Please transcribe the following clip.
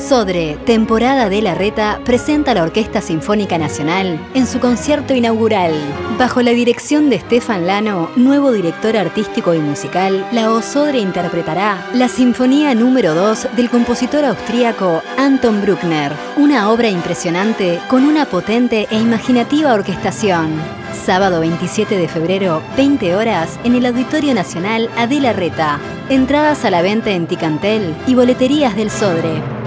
Sodre, Temporada de la Reta, presenta a la Orquesta Sinfónica Nacional en su concierto inaugural. Bajo la dirección de Stefan Lano, nuevo director artístico y musical, la Sodre interpretará la Sinfonía número 2 del compositor austríaco Anton Bruckner, una obra impresionante con una potente e imaginativa orquestación. Sábado 27 de febrero, 20 horas, en el Auditorio Nacional Adela Reta. Entradas a la venta en Ticantel y boleterías del Sodre.